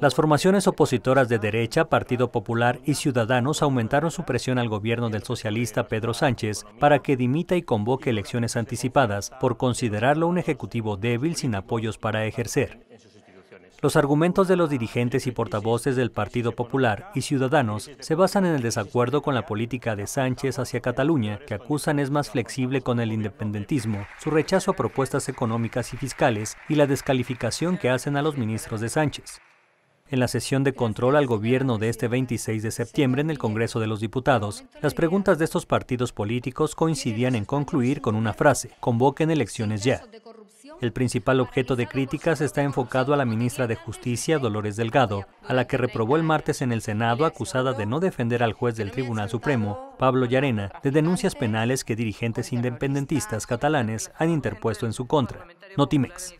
Las formaciones opositoras de derecha, Partido Popular y Ciudadanos aumentaron su presión al gobierno del socialista Pedro Sánchez para que dimita y convoque elecciones anticipadas por considerarlo un ejecutivo débil sin apoyos para ejercer. Los argumentos de los dirigentes y portavoces del Partido Popular y Ciudadanos se basan en el desacuerdo con la política de Sánchez hacia Cataluña, que acusan es más flexible con el independentismo, su rechazo a propuestas económicas y fiscales y la descalificación que hacen a los ministros de Sánchez. En la sesión de control al gobierno de este 26 de septiembre en el Congreso de los Diputados, las preguntas de estos partidos políticos coincidían en concluir con una frase: convoquen elecciones ya. El principal objeto de críticas está enfocado a la ministra de Justicia, Dolores Delgado, a la que reprobó el martes en el Senado, acusada de no defender al juez del Tribunal Supremo, Pablo Llarena, de denuncias penales que dirigentes independentistas catalanes han interpuesto en su contra. Notimex.